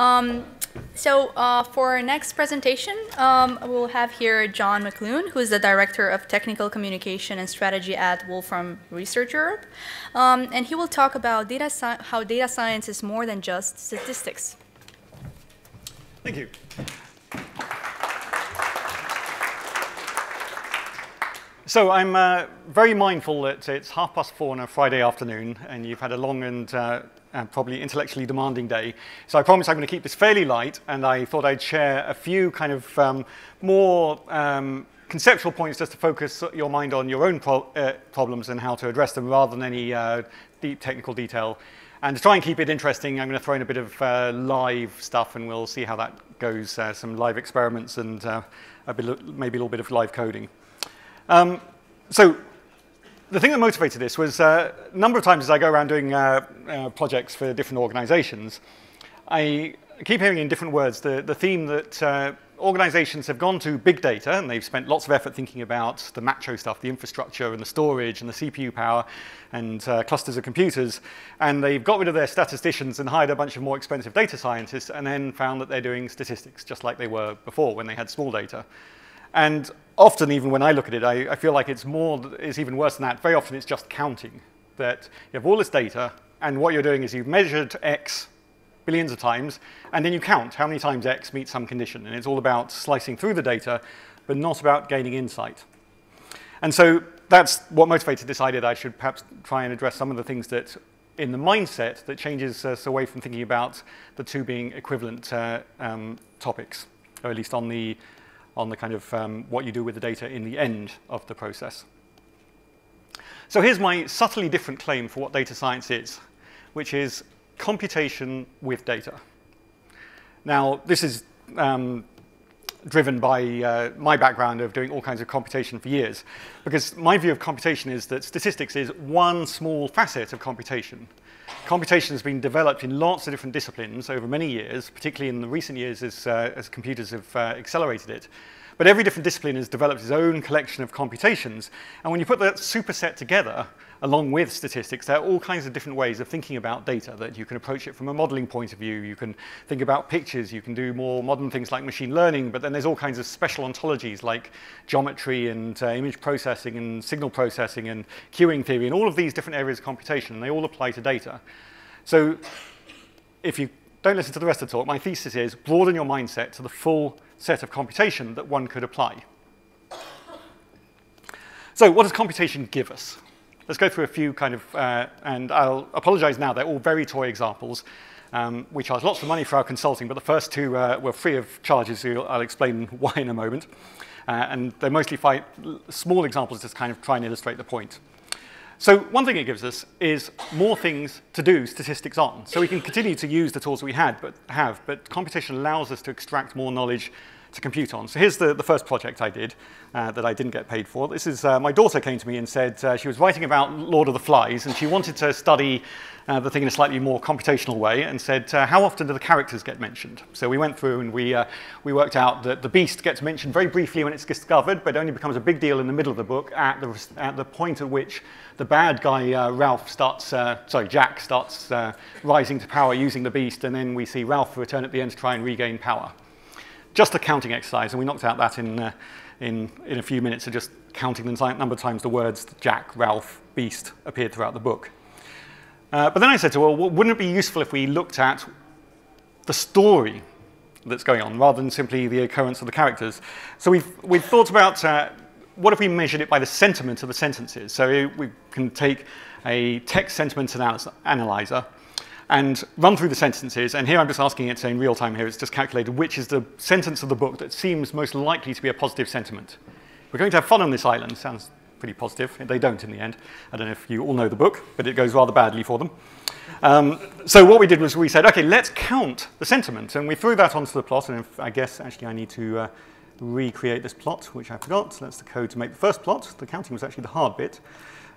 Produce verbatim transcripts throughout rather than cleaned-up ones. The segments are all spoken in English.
Um, so uh, for our next presentation, um, we'll have here Jon McLoone, who is the Director of Technical Communication and Strategy at Wolfram Research Europe. Um, and he will talk about data sci how data science is more than just statistics. Thank you. So I'm uh, very mindful that it's half past four on a Friday afternoon, and you've had a long and uh, and probably intellectually demanding day. So I promise I'm going to keep this fairly light, and I thought I'd share a few kind of um, more um, conceptual points just to focus your mind on your own pro uh, problems and how to address them rather than any uh, deep technical detail. And to try and keep it interesting, I'm going to throw in a bit of uh, live stuff, and we'll see how that goes, uh, some live experiments and uh, a bit, maybe a little bit of live coding. Um, so. The thing that motivated this was uh, a number of times as I go around doing uh, uh, projects for different organizations, I keep hearing in different words the, the theme that uh, organizations have gone to big data, and they've spent lots of effort thinking about the macho stuff, the infrastructure and the storage and the C P U power and uh, clusters of computers, and they've got rid of their statisticians and hired a bunch of more expensive data scientists, and then found that they're doing statistics just like they were before when they had small data. And often, even when I look at it, I, I feel like it's more, it's even worse than that. Very often it's just counting, that you have all this data, and what you're doing is you've measured X billions of times, and then you count how many times X meets some condition. And it's all about slicing through the data, but not about gaining insight. And so that's what motivated this idea that I should perhaps try and address some of the things that, in the mindset, that changes us away from thinking about the two being equivalent uh, um, topics, or at least on the on the kind of um, what you do with the data in the end of the process. So here's my subtly different claim for what data science is, which is computation with data. Now, this is um, driven by uh, my background of doing all kinds of computation for years, because my view of computation is that statistics is one small facet of computation. Computation has been developed in lots of different disciplines over many years, particularly in the recent years as, uh, as computers have uh, accelerated it. But every different discipline has developed its own collection of computations. And when you put that superset together, along with statistics, there are all kinds of different ways of thinking about data, that you can approach it from a modeling point of view. You can think about pictures. You can do more modern things like machine learning. But then there's all kinds of special ontologies like geometry and uh, image processing and signal processing and queuing theory and all of these different areas of computation. And they all apply to data. So if you don't listen to the rest of the talk, my thesis is broaden your mindset to the full set of computation that one could apply. So what does computation give us? Let's go through a few kind of, uh, and I'll apologize now, they're all very toy examples. Um, we charge lots of money for our consulting, but the first two uh, were free of charges, so I'll explain why in a moment. Uh, and they're mostly five, small examples just kind of try and illustrate the point. So one thing it gives us is more things to do statistics on. So we can continue to use the tools we had, but have, but computation allows us to extract more knowledge to compute on. So here's the, the first project I did uh, that I didn't get paid for. This is, uh, my daughter came to me and said uh, she was writing about Lord of the Flies, and she wanted to study uh, the thing in a slightly more computational way, and said, uh, how often do the characters get mentioned? So we went through and we, uh, we worked out that the beast gets mentioned very briefly when it's discovered, but only becomes a big deal in the middle of the book at the, at the point at which the bad guy, uh, Ralph, starts, uh, sorry, Jack starts uh, rising to power using the beast, and then we see Ralph return at the end to try and regain power. Just a counting exercise, and we knocked out that in, uh, in, in a few minutes, so just counting the number of times the words Jack, Ralph, beast appeared throughout the book. Uh, but then I said to her, well, wouldn't it be useful if we looked at the story that's going on, rather than simply the occurrence of the characters? So we've, we've thought about uh, what if we measured it by the sentiment of the sentences? So we can take a text sentiment analyzer and run through the sentences. And here I'm just asking it, so in real time here, it's just calculated which is the sentence of the book that seems most likely to be a positive sentiment. We're going to have fun on this island. Sounds pretty positive. They don't in the end. I don't know if you all know the book, but it goes rather badly for them. Um, so what we did was we said, OK, let's count the sentiment. And we threw that onto the plot. And if, I guess, actually, I need to... Uh, recreate this plot, which I forgot. So that's the code to make the first plot. The counting was actually the hard bit.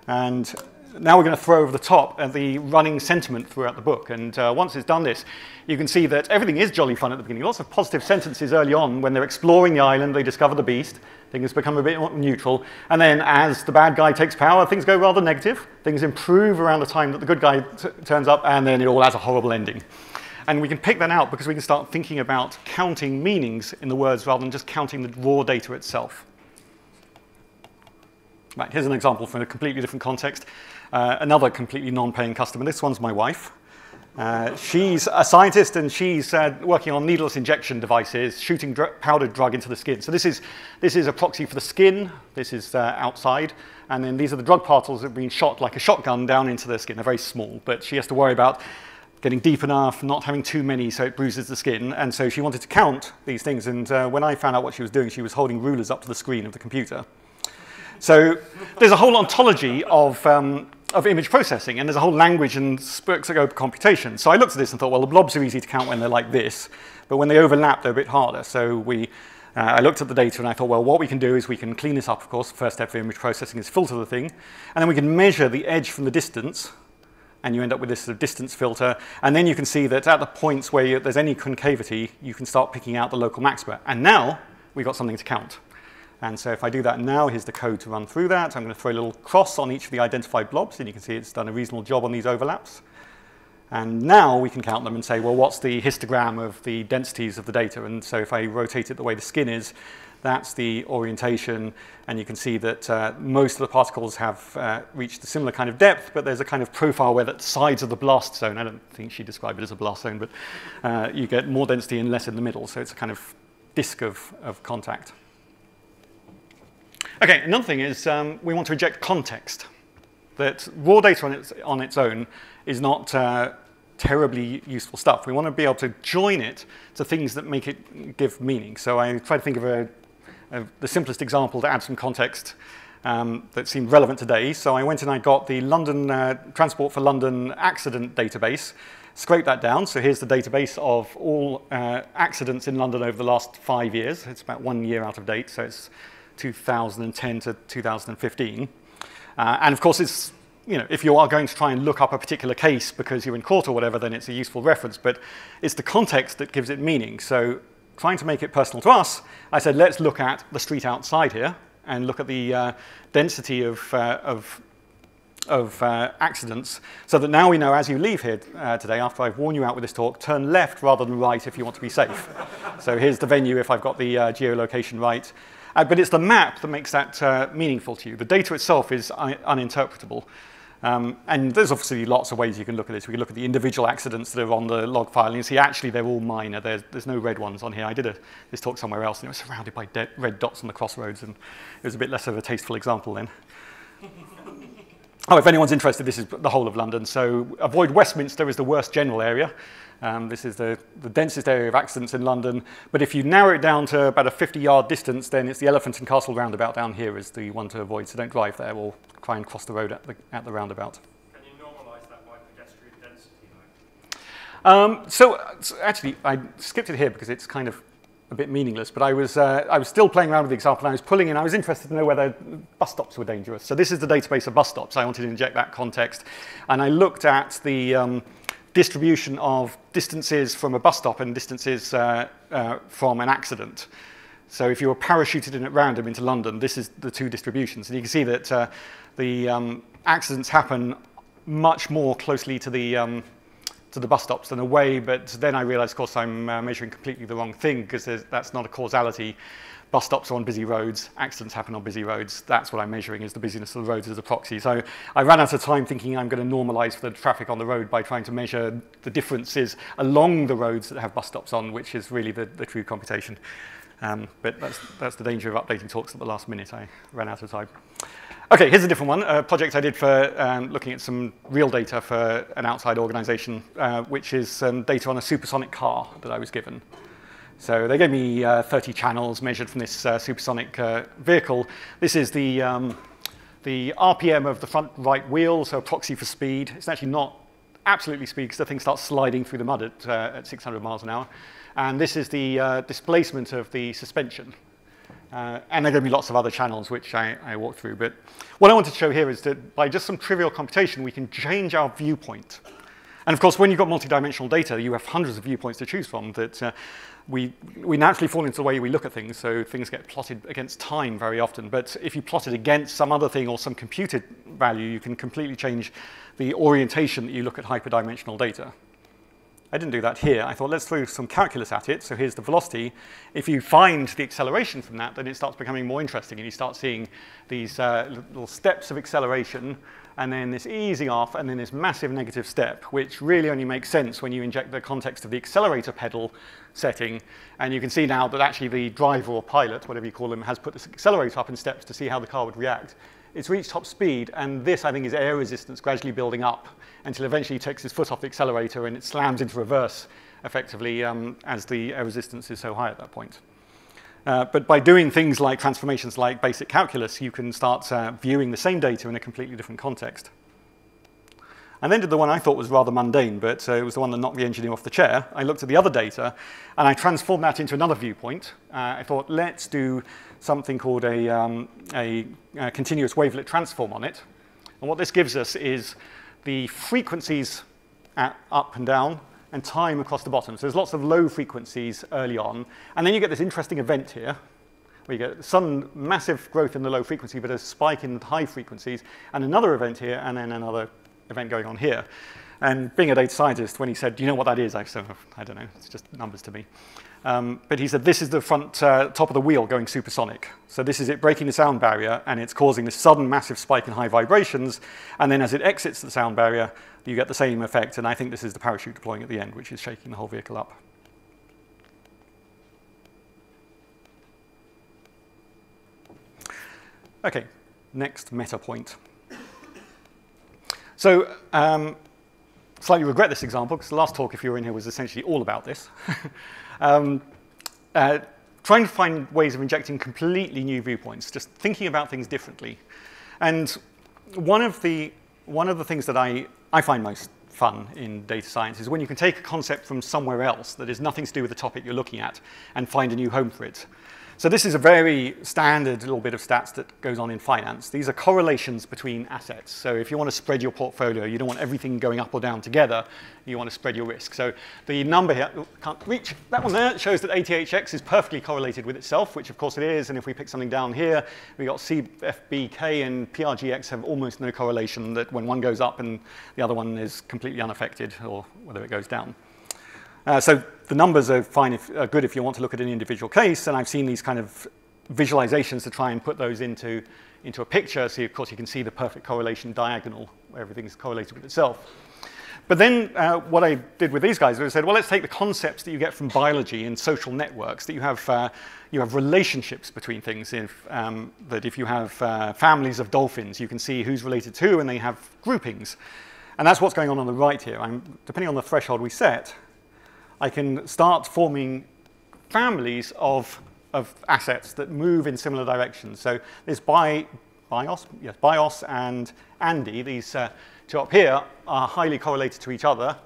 And now we're going to throw over the top at the running sentiment throughout the book. And uh, once it's done this, you can see that everything is jolly fun at the beginning. Lots of positive sentences early on. When they're exploring the island, they discover the beast. Things become a bit more neutral. And then as the bad guy takes power, things go rather negative. Things improve around the time that the good guy t turns up. And then it all has a horrible ending. And we can pick that out because we can start thinking about counting meanings in the words rather than just counting the raw data itself. Right, here's an example from a completely different context. Uh, another completely non-paying customer. This one's my wife. Uh, she's a scientist and she's uh, working on needleless injection devices, shooting dr- powdered drug into the skin. So this is, this is a proxy for the skin. This is uh, outside. And then these are the drug particles that have been shot like a shotgun down into the skin. They're very small, but she has to worry about getting deep enough, not having too many so it bruises the skin. And so she wanted to count these things. And uh, when I found out what she was doing, she was holding rulers up to the screen of the computer. So there's a whole ontology of, um, of image processing, and there's a whole language and spooks that go for computation. So I looked at this and thought, well, the blobs are easy to count when they're like this, but when they overlap, they're a bit harder. So we, uh, I looked at the data and I thought, well, what we can do is we can clean this up, of course. The first step of image processing is filter the thing, and then we can measure the edge from the distance, and you end up with this sort of distance filter. And then you can see that at the points where you, there's any concavity, you can start picking out the local maxima. And now we've got something to count. And so if I do that now, here's the code to run through that. I'm going to throw a little cross on each of the identified blobs, and you can see it's done a reasonable job on these overlaps. And now we can count them and say, well, what's the histogram of the densities of the data? And so if I rotate it the way the skin is, that's the orientation, and you can see that uh, most of the particles have uh, reached a similar kind of depth, but there's a kind of profile where the sides of the blast zone, I don't think she described it as a blast zone, but uh, you get more density and less in the middle, so it's a kind of disk of, of contact. Okay, another thing is um, we want to reject context, that raw data on its, on its own is not uh, terribly useful stuff. We want to be able to join it to things that make it give meaning. So I try to think of a Uh, the simplest example to add some context um, that seemed relevant today. So I went and I got the London uh, Transport for London accident database, scraped that down. So here's the database of all uh, accidents in London over the last five years. It's about one year out of date, so it's two thousand ten to two thousand fifteen. Uh, and of course, it's, you know, if you are going to try and look up a particular case because you're in court or whatever, then it's a useful reference. But it's the context that gives it meaning. So trying to make it personal to us, I said, let's look at the street outside here and look at the uh, density of, uh, of, of uh, accidents, so that now we know as you leave here uh, today, after I've worn you out with this talk, turn left rather than right if you want to be safe. So here's the venue if I've got the uh, geolocation right. Uh, but it's the map that makes that uh, meaningful to you. The data itself is un uninterpretable. Um, and there's obviously lots of ways you can look at this. We can look at the individual accidents that are on the log file, and you see actually they're all minor. There's, there's no red ones on here. I did a, this talk somewhere else, and it was surrounded by red dots on the crossroads, and it was a bit less of a tasteful example then. Oh, if anyone's interested, this is the whole of London. So avoid Westminster as the worst general area. Um, this is the, the densest area of accidents in London. But if you narrow it down to about a fifty-yard distance, then it's the Elephant and Castle roundabout down here is the one to avoid. So don't drive there or try and cross the road at the, at the roundabout. Can you normalise that by pedestrian density? Um, so, so actually, I skipped it here because it's kind of a bit meaningless, but I was, uh, I was still playing around with the example, and I was pulling in, I was interested to know whether bus stops were dangerous. So this is the database of bus stops. I wanted to inject that context. And I looked at the um, distribution of distances from a bus stop and distances uh, uh, from an accident. So if you were parachuted in at random into London, this is the two distributions. And you can see that uh, the um, accidents happen much more closely to the um, to the bus stops than away, but then I realized, of course, I'm uh, measuring completely the wrong thing because that's not a causality. Bus stops are on busy roads, accidents happen on busy roads. That's what I'm measuring, is the busyness of the roads as a proxy. So I ran out of time thinking I'm going to normalize the traffic on the road by trying to measure the differences along the roads that have bus stops on, which is really the, the true computation. Um, but that's, that's the danger of updating talks at the last minute. I ran out of time. Okay, here's a different one, a project I did for um, looking at some real data for an outside organization, uh, which is um, data on a supersonic car that I was given. So they gave me uh, thirty channels measured from this uh, supersonic uh, vehicle. This is the, um, the R P M of the front right wheel, so a proxy for speed. It's actually not absolutely speed because the thing starts sliding through the mud at, uh, at six hundred miles an hour. And this is the uh, displacement of the suspension. Uh, and there are going to be lots of other channels which I, I walked through. But what I wanted to show here is that by just some trivial computation, we can change our viewpoint. And of course, when you've got multidimensional data, you have hundreds of viewpoints to choose from that uh, we, we naturally fall into the way we look at things. So things get plotted against time very often. But if you plot it against some other thing or some computed value, you can completely change the orientation that you look at hyperdimensional data. I didn't do that here. I thought, let's throw some calculus at it. So here's the velocity. If you find the acceleration from that, then it starts becoming more interesting, and you start seeing these uh, little steps of acceleration, and then this easing off, and then this massive negative step, which really only makes sense when you inject the context of the accelerator pedal setting. And you can see now that actually the driver or pilot, whatever you call them, has put this accelerator up in steps to see how the car would react. It's reached top speed, and this, I think, is air resistance gradually building up until eventually he takes his foot off the accelerator and it slams into reverse, effectively, um, as the air resistance is so high at that point. Uh, but by doing things like transformations like basic calculus, you can start uh, viewing the same data in a completely different context. And then did the one I thought was rather mundane, but uh, it was the one that knocked the engineer off the chair. I looked at the other data, and I transformed that into another viewpoint. Uh, I thought, let's do something called a, um, a, a continuous wavelet transform on it. And what this gives us is the frequencies at up and down, and time across the bottom. So there's lots of low frequencies early on. And then you get this interesting event here, where you get some massive growth in the low frequency, but a spike in the high frequencies, and another event here, and then another event going on here. And being a data scientist, when he said, do you know what that is? I said, I don't know, it's just numbers to me. Um, but he said, this is the front uh, top of the wheel going supersonic. So this is it breaking the sound barrier, and it's causing this sudden massive spike in high vibrations. And then as it exits the sound barrier, you get the same effect. And I think this is the parachute deploying at the end, which is shaking the whole vehicle up. OK, next meta point. So um, slightly regret this example, because the last talk, if you were in here, was essentially all about this. um, uh, trying to find ways of injecting completely new viewpoints, just thinking about things differently. And one of the, one of the things that I, I find most fun in data science is when you can take a concept from somewhere else that is nothing to do with the topic you're looking at and find a new home for it. So this is a very standard little bit of stats that goes on in finance. These are correlations between assets. So if you want to spread your portfolio, you don't want everything going up or down together. You want to spread your risk. So the number here, can't reach, that one there shows that A T H X is perfectly correlated with itself, which of course it is. And if we pick something down here, we got C F B K and P R G X have almost no correlation, that when one goes up and the other one is completely unaffected, or whether it goes down. Uh, so the numbers are fine if, are good if you want to look at an individual case, and I've seen these kind of visualizations to try and put those into, into a picture, so of course you can see the perfect correlation diagonal, where everything's correlated with itself. But then uh, what I did with these guys was I said, well, let's take the concepts that you get from biology and social networks, that you have, uh, you have relationships between things, if, um, that if you have uh, families of dolphins, you can see who's related to, and they have groupings. And that's what's going on on the right here. I'm, depending on the threshold we set, I can start forming families of, of assets that move in similar directions. So this Bi, BIOS, yes, BIOS and Andy, these uh, two up here, are highly correlated to each other,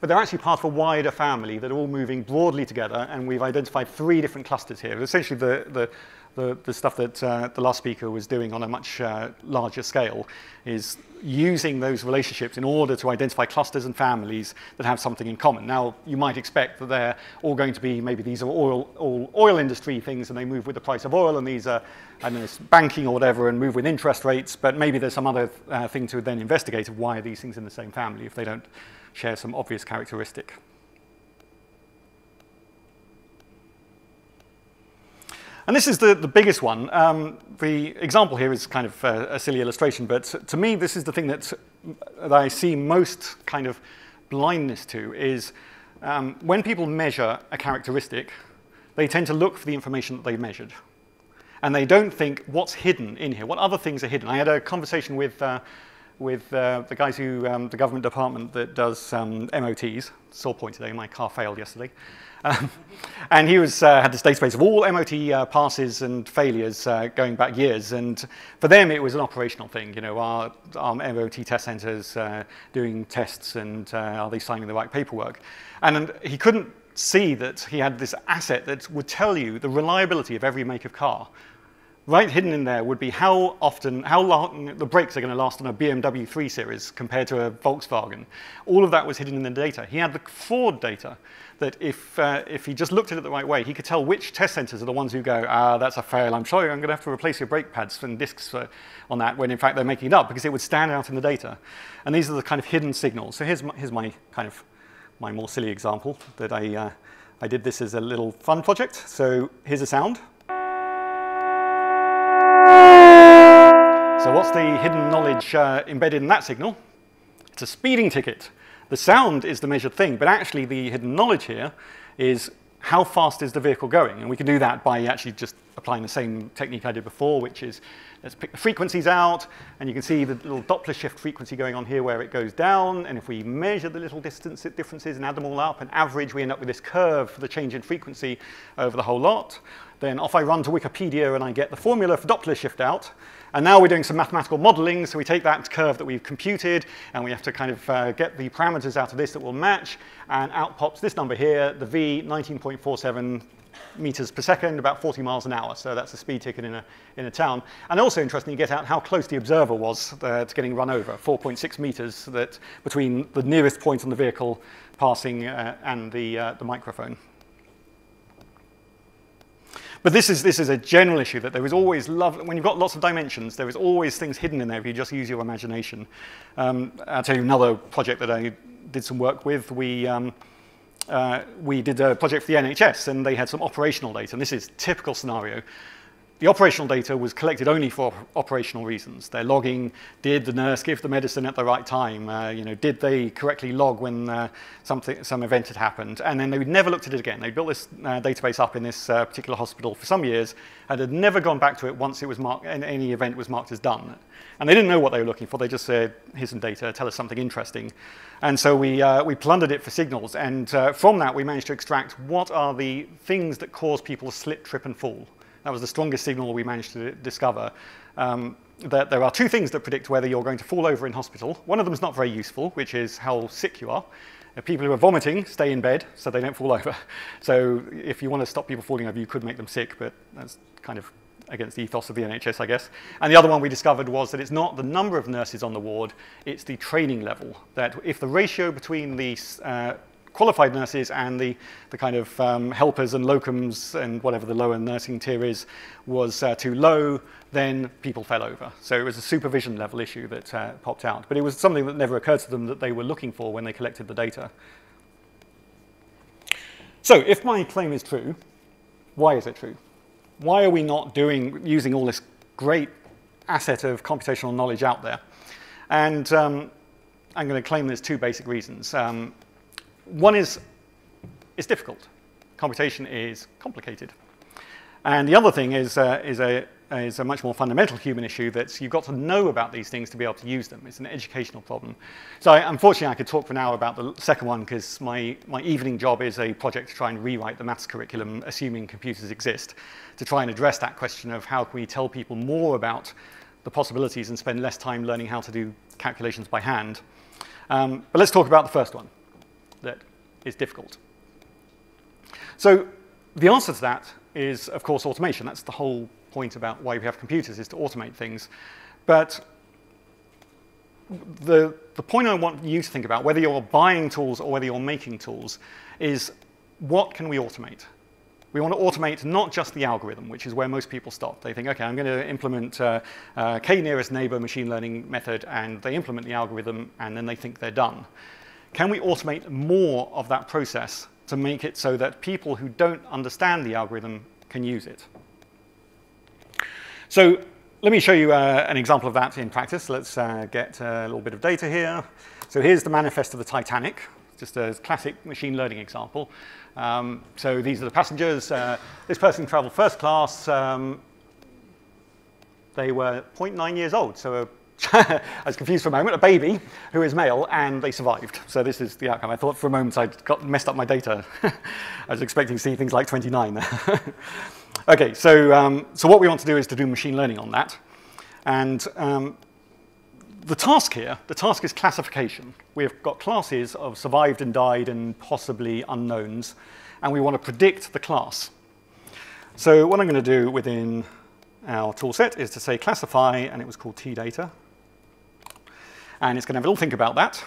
but they're actually part of a wider family that are all moving broadly together, and we've identified three different clusters here. Essentially the, the, the, the stuff that uh, the last speaker was doing on a much uh, larger scale is using those relationships in order to identify clusters and families that have something in common. Now, you might expect that they're all going to be, maybe these are oil, all oil industry things, and they move with the price of oil, and these are, I mean, it's banking or whatever, and move with interest rates, but maybe there's some other uh, thing to then investigate of why are these things in the same family if they don't share some obvious characteristic. And this is the, the biggest one. Um, the example here is kind of uh, a silly illustration, but to me, this is the thing that, that I see most kind of blindness to, is um, when people measure a characteristic, they tend to look for the information that they measured. And they don't think, what's hidden in here? What other things are hidden? I had a conversation with, uh, with uh, the guys who, um, the government department that does um, M O Ts. Sore point today, my car failed yesterday. Um, and he was, uh, had this database of all M O T uh, passes and failures uh, going back years, and for them it was an operational thing. You know, are, are M O T test centres uh, doing tests, and uh, are they signing the right paperwork? And, and he couldn't see that he had this asset that would tell you the reliability of every make of car. Right hidden in there would be how often, how long the brakes are going to last on a B M W three series compared to a Volkswagen. All of that was hidden in the data. He had the Ford data that if, uh, if he just looked at it the right way, he could tell which test centers are the ones who go, ah, that's a fail, I'm sorry, I'm going to have to replace your brake pads and discs uh, on that, when in fact they're making it up, because it would stand out in the data. And these are the kind of hidden signals. So here's my, here's my kind of my more silly example that I, uh, I did this as a little fun project. So here's a sound. So what's the hidden knowledge uh, embedded in that signal? It's a speeding ticket. The sound is the measured thing, but actually the hidden knowledge here is how fast is the vehicle going? And we can do that by actually just applying the same technique I did before, which is let's pick the frequencies out, and you can see the little Doppler shift frequency going on here where it goes down, and if we measure the little distance differences and add them all up and average, we end up with this curve for the change in frequency over the whole lot. Then off I run to Wikipedia and I get the formula for Doppler shift out. And now we're doing some mathematical modeling, so we take that curve that we've computed and we have to kind of uh, get the parameters out of this that will match, and out pops this number here, the V, nineteen point four seven meters per second, about forty miles an hour. So that's a speed ticket in a, in a town. And also interestingly, get out how close the observer was uh, to getting run over, four point six meters that between the nearest point on the vehicle passing uh, and the, uh, the microphone. But this is, this is a general issue that there is always love, when you've got lots of dimensions, there is always things hidden in there if you just use your imagination. Um, I'll tell you another project that I did some work with. We, um, uh, we did a project for the N H S and they had some operational data, and this is a typical scenario. The operational data was collected only for operational reasons. They're logging, did the nurse give the medicine at the right time? Uh, you know, did they correctly log when uh, something, some event had happened? And then they never looked at it again. They built this uh, database up in this uh, particular hospital for some years and had never gone back to it once it was marked, any event was marked as done. And they didn't know what they were looking for. They just said, here's some data, tell us something interesting. And so we, uh, we plundered it for signals. And uh, from that, we managed to extract what are the things that cause people to slip, trip, and fall. That was the strongest signal we managed to discover. Um, that there are two things that predict whether you're going to fall over in hospital. One of them is not very useful, which is how sick you are. Uh, people who are vomiting stay in bed so they don't fall over. So if you want to stop people falling over, you could make them sick, but that's kind of against the ethos of the N H S, I guess. And the other one we discovered was that it's not the number of nurses on the ward, it's the training level. That if the ratio between the uh, qualified nurses and the, the kind of um, helpers and locums and whatever the lower nursing tier is was uh, too low, then people fell over. So it was a supervision level issue that uh, popped out. But it was something that never occurred to them that they were looking for when they collected the data. So if my claim is true, why is it true? Why are we not doing, using all this great asset of computational knowledge out there? And um, I'm going to claim there's two basic reasons. Um, One is, it's difficult. Computation is complicated. And the other thing is, uh, is, a, is a much more fundamental human issue that you've got to know about these things to be able to use them. It's an educational problem. So I, unfortunately, I could talk for now about the second one because my, my evening job is a project to try and rewrite the maths curriculum, assuming computers exist, to try and address that question of how can we tell people more about the possibilities and spend less time learning how to do calculations by hand. Um, but let's talk about the first one. That is difficult. So the answer to that is, of course, automation. That's the whole point about why we have computers, is to automate things. But the, the point I want you to think about, whether you're buying tools or whether you're making tools, is what can we automate? We want to automate not just the algorithm, which is where most people stop. They think, OK, I'm going to implement uh, uh, k-nearest neighbor machine learning method, and they implement the algorithm, and then they think they're done. Can we automate more of that process to make it so that people who don't understand the algorithm can use it? So let me show you uh, an example of that in practice. Let's uh, get a little bit of data here. So here's the manifest of the Titanic, just a classic machine learning example. Um, so these are the passengers. Uh, this person traveled first class. Um, they were zero point nine years old, so a I was confused for a moment, a baby who is male, and they survived. So this is the outcome. I thought for a moment I'd got messed up my data. I was expecting to see things like twenty-nine there. OK, so, um, so what we want to do is to do machine learning on that. And um, the task here, the task is classification. We have got classes of survived and died and possibly unknowns, and we want to predict the class. So what I'm going to do within our tool set is to say classify, and it was called T data. And it's going to have a little think about that.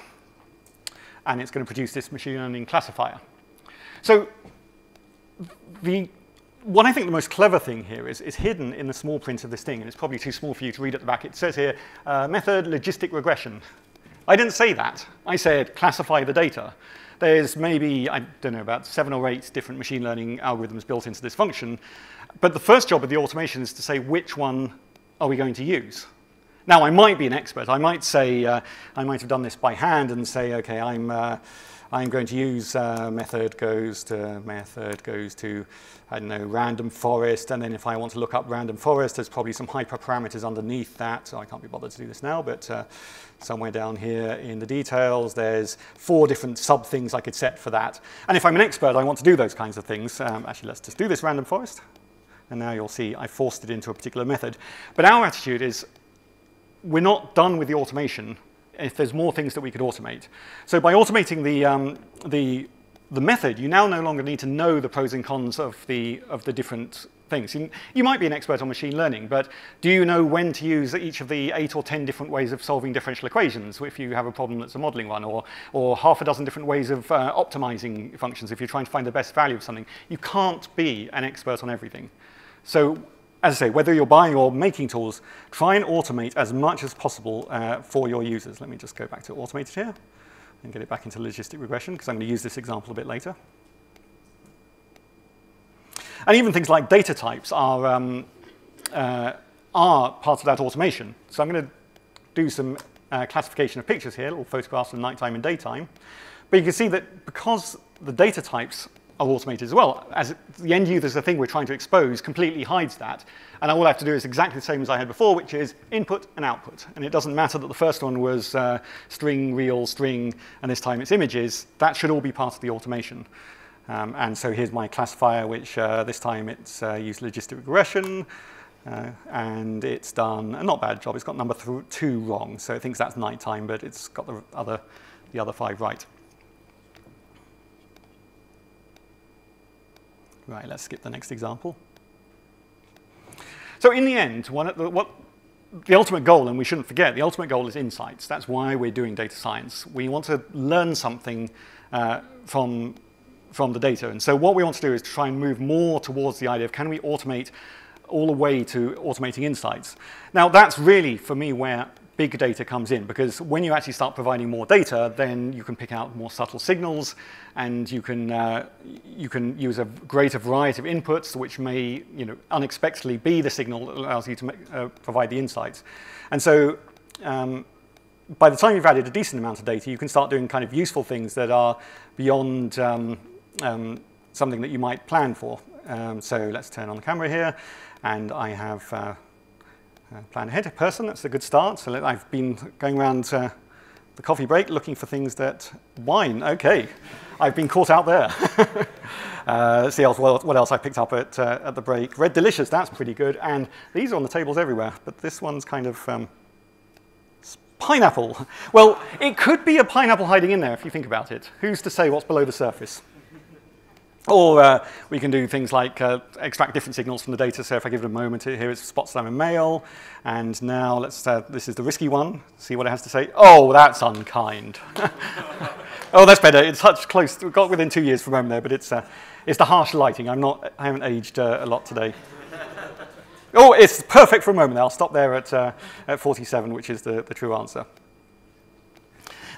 And it's going to produce this machine learning classifier. So the, what I think the most clever thing here is, is hidden in the small print of this thing. And it's probably too small for you to read at the back. It says here, uh, method logistic regression. I didn't say that. I said classify the data. There's maybe, I don't know, about seven or eight different machine learning algorithms built into this function. But the first job of the automation is to say, which one are we going to use? Now, I might be an expert. I might say, uh, I might have done this by hand and say, OK, I'm, uh, I'm going to use uh, method goes to method goes to, I don't know, random forest. And then if I want to look up random forest, there's probably some hyperparameters underneath that. So I can't be bothered to do this now. But uh, somewhere down here in the details, there's four different sub things I could set for that. And if I'm an expert, I want to do those kinds of things. Um, actually, let's just do this random forest. And now you'll see I forced it into a particular method. But our attitude is, we're not done with the automation if there's more things that we could automate. So by automating the, um, the, the method, you now no longer need to know the pros and cons of the, of the different things. You, you might be an expert on machine learning, but do you know when to use each of the eight or ten different ways of solving differential equations if you have a problem that's a modeling one, or, or half a dozen different ways of uh, optimizing functions if you're trying to find the best value of something? You can't be an expert on everything. So, as I say, whether you're buying or making tools, try and automate as much as possible uh, for your users. Let me just go back to automated here and get it back into logistic regression, because I'm going to use this example a bit later. And even things like data types are, um, uh, are part of that automation. So I'm going to do some uh, classification of pictures here, little photographs of nighttime and daytime. But you can see that because the data types are automated as well, as the end user's the thing we're trying to expose completely hides that, and all I have to do is exactly the same as I had before, which is input and output. And it doesn't matter that the first one was uh, string, real, string, and this time it's images. That should all be part of the automation. Um, and so here's my classifier, which uh, this time it's uh, used logistic regression, uh, and it's done a not bad job. It's got number th two wrong, so it thinks that's nighttime, but it's got the other the other five right. Right, let's skip the next example. So in the end, one of the, what, the ultimate goal, and we shouldn't forget, the ultimate goal is insights. That's why we're doing data science. We want to learn something uh, from, from the data. And so what we want to do is to try and move more towards the idea of, can we automate all the way to automating insights? Now, that's really, for me, where big data comes in, because when you actually start providing more data, then you can pick out more subtle signals, and you can uh, you can use a greater variety of inputs, which may you know unexpectedly be the signal that allows you to make, uh, provide the insights. And so, um, by the time you've added a decent amount of data, you can start doing kind of useful things that are beyond um, um, something that you might plan for. Um, so let's turn on the camera here, and I have. Uh, Uh, plan ahead, a person, that's a good start. So I've been going around uh, the coffee break looking for things that, wine, okay. I've been caught out there. uh, let's see else, what else I picked up at, uh, at the break. Red Delicious, that's pretty good. And these are on the tables everywhere, but this one's kind of um, pineapple. Well, it could be a pineapple hiding in there if you think about it. Who's to say what's below the surface? Or uh, we can do things like uh, extract different signals from the data. So if I give it a moment here, it's spot salmon male. And now let's, uh, this is the risky one. See what it has to say. Oh, that's unkind. Oh, that's better. It's such close. We got within two years from home there, but it's, uh, it's the harsh lighting. I'm not, I haven't aged uh, a lot today. Oh, it's perfect for a moment. I'll stop there at, uh, at forty-seven, which is the, the true answer.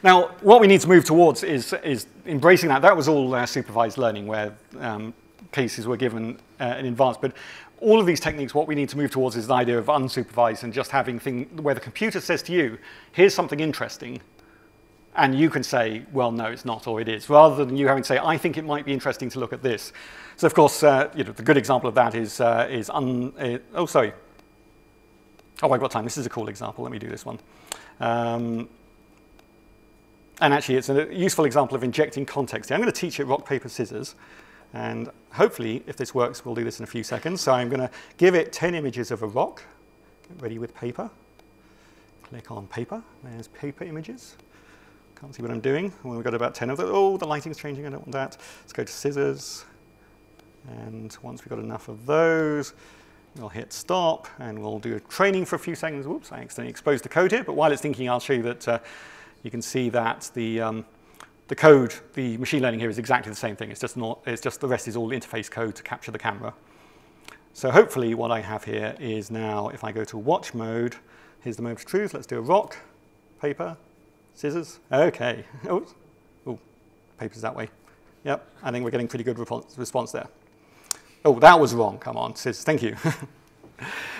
Now, what we need to move towards is, is embracing that. That was all uh, supervised learning, where um, cases were given uh, in advance. But all of these techniques, what we need to move towards is the idea of unsupervised and just having things where the computer says to you, here's something interesting. And you can say, well, no, it's not, or it is, rather than you having to say, I think it might be interesting to look at this. So, of course, uh, you know, the good example of that is, uh, is un uh, oh, sorry. Oh, I've got time. This is a cool example. Let me do this one. Um, And actually, it's a useful example of injecting context. I'm going to teach it rock, paper, scissors. And hopefully, if this works, we'll do this in a few seconds. So I'm going to give it ten images of a rock. Get ready with paper. Click on paper. There's paper images. Can't see what I'm doing. Well, we've got about ten of them. Oh, the lighting's changing. I don't want that. Let's go to scissors. And once we've got enough of those, we'll hit stop. And we'll do a training for a few seconds. Whoops, I accidentally exposed the code here. But while it's thinking, I'll show you that. Uh, You can see that the, um, the code, the machine learning here is exactly the same thing. It's just, not, it's just the rest is all interface code to capture the camera. So hopefully what I have here is now, if I go to watch mode, here's the moment of truth. Let's do a rock, paper, scissors. OK. Oh, papers that way. Yep, I think we're getting pretty good response there. Oh, that was wrong. Come on, sis. Thank you.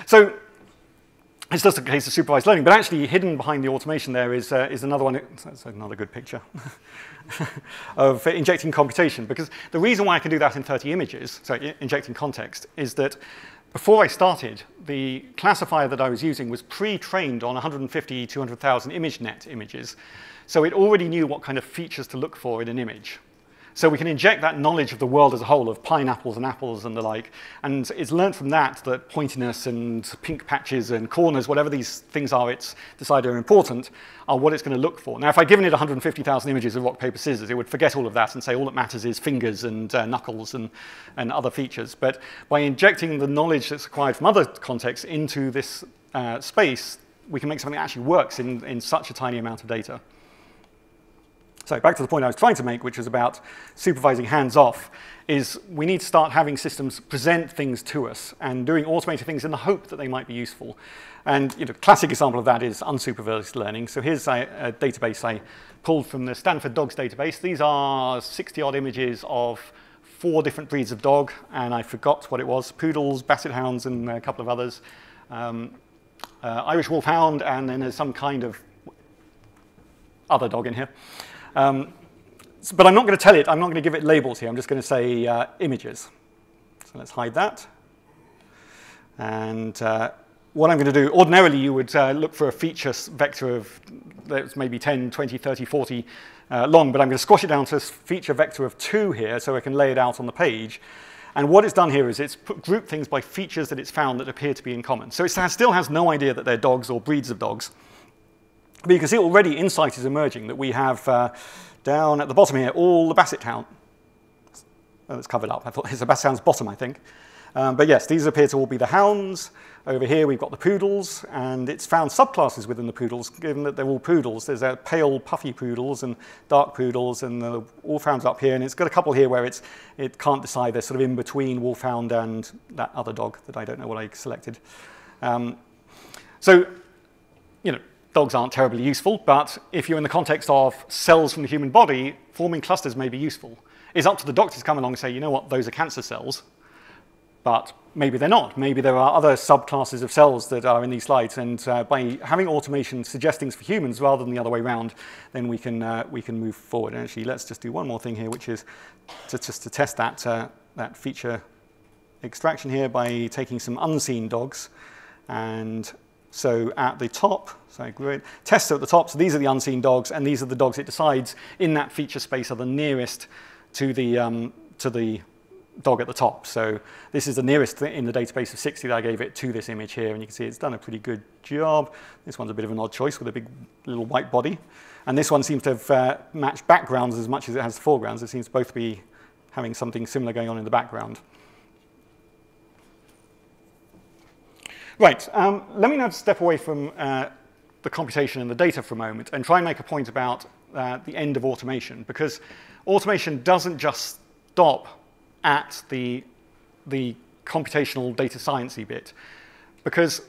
So it's just a case of supervised learning, but actually hidden behind the automation there is, uh, is another one. That's another good picture of injecting computation, because the reason why I can do that in thirty images, so injecting context, is that before I started, the classifier that I was using was pre-trained on one hundred fifty, two hundred thousand ImageNet images. So it already knew what kind of features to look for in an image. So we can inject that knowledge of the world as a whole, of pineapples and apples and the like, and it's learned from that that pointiness and pink patches and corners, whatever these things are it's decided are important, are what it's going to look for. Now, if I'd given it one hundred fifty thousand images of rock, paper, scissors, it would forget all of that and say all that matters is fingers and uh, knuckles and, and other features. But by injecting the knowledge that's acquired from other contexts into this uh, space, we can make something that actually works in, in such a tiny amount of data. So back to the point I was trying to make, which was about supervising hands-off, is we need to start having systems present things to us and doing automated things in the hope that they might be useful. And you know, classic example of that is unsupervised learning. So here's a, a database I pulled from the Stanford Dogs database. These are sixty-odd images of four different breeds of dog, and I forgot what it was. Poodles, Basset Hounds, and a couple of others. Um, uh, Irish Wolf Hound, and then there's some kind of other dog in here. Um, but I'm not going to tell it, I'm not going to give it labels here, I'm just going to say uh, images. So let's hide that. And uh, what I'm going to do, ordinarily you would uh, look for a feature vector of that's maybe ten, twenty, thirty, forty uh, long, but I'm going to squash it down to a feature vector of two here so I can lay it out on the page. And what it's done here is it's put, grouped things by features that it's found that appear to be in common. So it still has no idea that they're dogs or breeds of dogs. But you can see already insight is emerging that we have uh, down at the bottom here all the Basset Hound. Oh, it's covered up. I thought it's the Basset Hound's bottom, I think. Um, but yes, these appear to all be the hounds. Over here we've got the poodles, and it's found subclasses within the poodles, given that they're all poodles. There's uh, pale, puffy poodles and dark poodles, and the wolfhounds up here. And it's got a couple here where it's, it can't decide. They're sort of in between wolfhound and that other dog that I don't know what I selected. Um, so, you know, dogs aren't terribly useful, but if you're in the context of cells from the human body, forming clusters may be useful. It's up to the doctor to come along and say, you know what, those are cancer cells, but maybe they're not. Maybe there are other subclasses of cells that are in these slides, and uh, by having automation suggest things for humans rather than the other way around, then we can, uh, we can move forward. And actually, let's just do one more thing here, which is to, just to test that, uh, that feature extraction here by taking some unseen dogs. And so at the top, so great, tests are at the top, so these are the unseen dogs, and these are the dogs it decides in that feature space are the nearest to the, um, to the dog at the top. So this is the nearest in the database of sixty that I gave it to this image here, and you can see it's done a pretty good job. This one's a bit of an odd choice with a big little white body. And this one seems to have uh, matched backgrounds as much as it has foregrounds. It seems to both be having something similar going on in the background. Right, um, let me now step away from uh, the computation and the data for a moment and try and make a point about uh, the end of automation, because automation doesn't just stop at the, the computational data science-y bit, because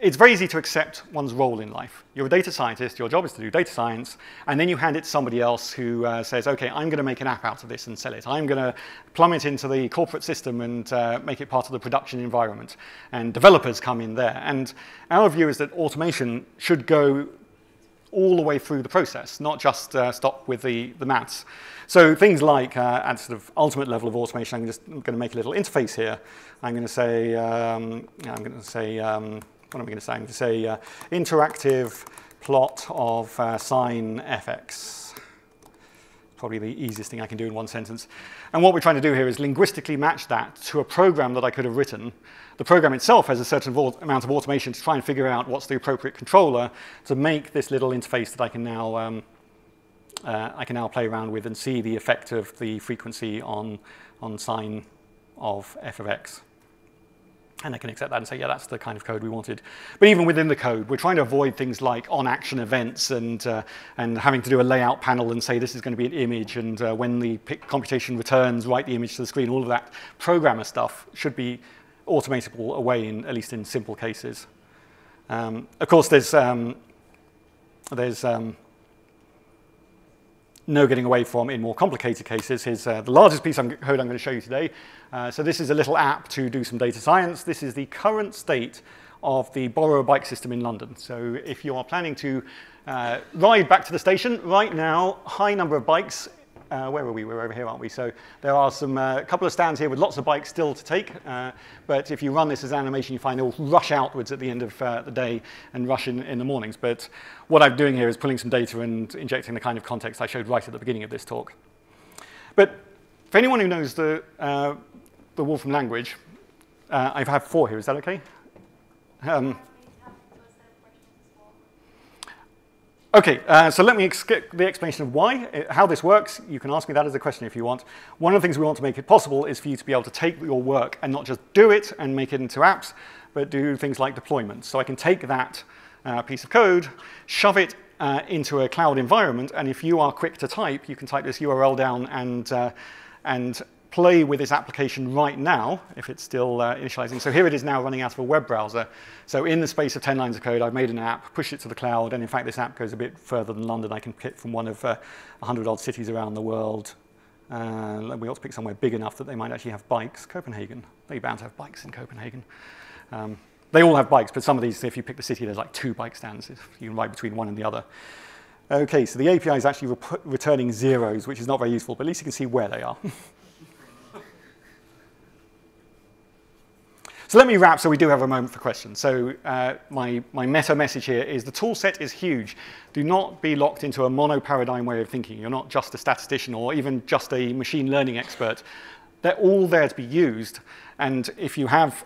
it's very easy to accept one's role in life. You're a data scientist, your job is to do data science, and then you hand it to somebody else who uh, says, okay, I'm going to make an app out of this and sell it. I'm going to plumb it into the corporate system and uh, make it part of the production environment. And developers come in there. And our view is that automation should go all the way through the process, not just uh, stop with the, the maths. So things like, uh, at sort of ultimate level of automation, I'm just I'm going to make a little interface here. I'm going to say, um, I'm going to say, um, what am I going to say? I'm going to say uh, interactive plot of uh, sine f x. Probably the easiest thing I can do in one sentence. And what we're trying to do here is linguistically match that to a program that I could have written. The program itself has a certain amount of automation to try and figure out what's the appropriate controller to make this little interface that I can now um, uh, I can now play around with and see the effect of the frequency on on sine of f of x. And I can accept that and say, yeah, that's the kind of code we wanted. But even within the code, we're trying to avoid things like on-action events and, uh, and having to do a layout panel and say this is going to be an image, and uh, when the computation returns, write the image to the screen. All of that programmer stuff should be automatable away, in, at least in simple cases. Um, of course, there's... Um, there's um, no getting away from in more complicated cases. Here's uh, the largest piece of code I'm going to show you today. Uh, so this is a little app to do some data science. This is the current state of the borrow a bike system in London. So if you are planning to uh, ride back to the station, right now, high number of bikes. Uh, where are we? We're over here, aren't we? So there are some uh, couple of stands here with lots of bikes still to take. Uh, but if you run this as an animation, you find it will rush outwards at the end of uh, the day and rush in, in the mornings. But what I'm doing here is pulling some data and injecting the kind of context I showed right at the beginning of this talk. But for anyone who knows the, uh, the Wolfram language, uh, I have four here. Is that OK? Um, OK, uh, so let me skip the explanation of why, it, how this works. You can ask me that as a question if you want. One of the things we want to make it possible is for you to be able to take your work and not just do it and make it into apps, but do things like deployments. So I can take that uh, piece of code, shove it uh, into a cloud environment, and if you are quick to type, you can type this U R L down and, uh, and play with this application right now, if it's still uh, initializing. So here it is now running out of a web browser. So in the space of ten lines of code, I've made an app, pushed it to the cloud, and in fact, this app goes a bit further than London. I can pick from one of uh, one hundred odd cities around the world. Uh, we ought to pick somewhere big enough that they might actually have bikes. Copenhagen, they're bound to have bikes in Copenhagen. Um, they all have bikes, but some of these, if you pick the city, there's like two bike stands. You can ride between one and the other. OK, so the A P I is actually re returning zeros, which is not very useful, but at least you can see where they are. So let me wrap so we do have a moment for questions. So uh, my, my meta message here is the tool set is huge. Do not be locked into a mono-paradigm way of thinking. You're not just a statistician or even just a machine learning expert. They're all there to be used. And if you have,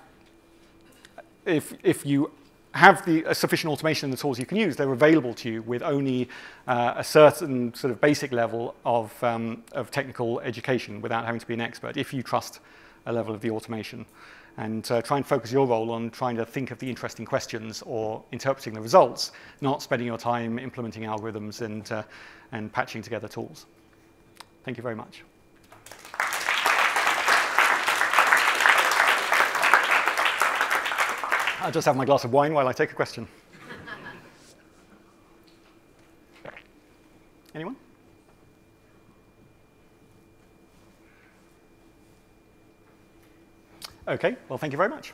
if, if you have the uh, sufficient automation in the tools you can use, they're available to you with only uh, a certain sort of basic level of, um, of technical education without having to be an expert, if you trust a level of the automation. And uh, try and focus your role on trying to think of the interesting questions or interpreting the results, not spending your time implementing algorithms and, uh, and patching together tools. Thank you very much. I'll just have my glass of wine while I take a question. Anyone? Okay, well, thank you very much.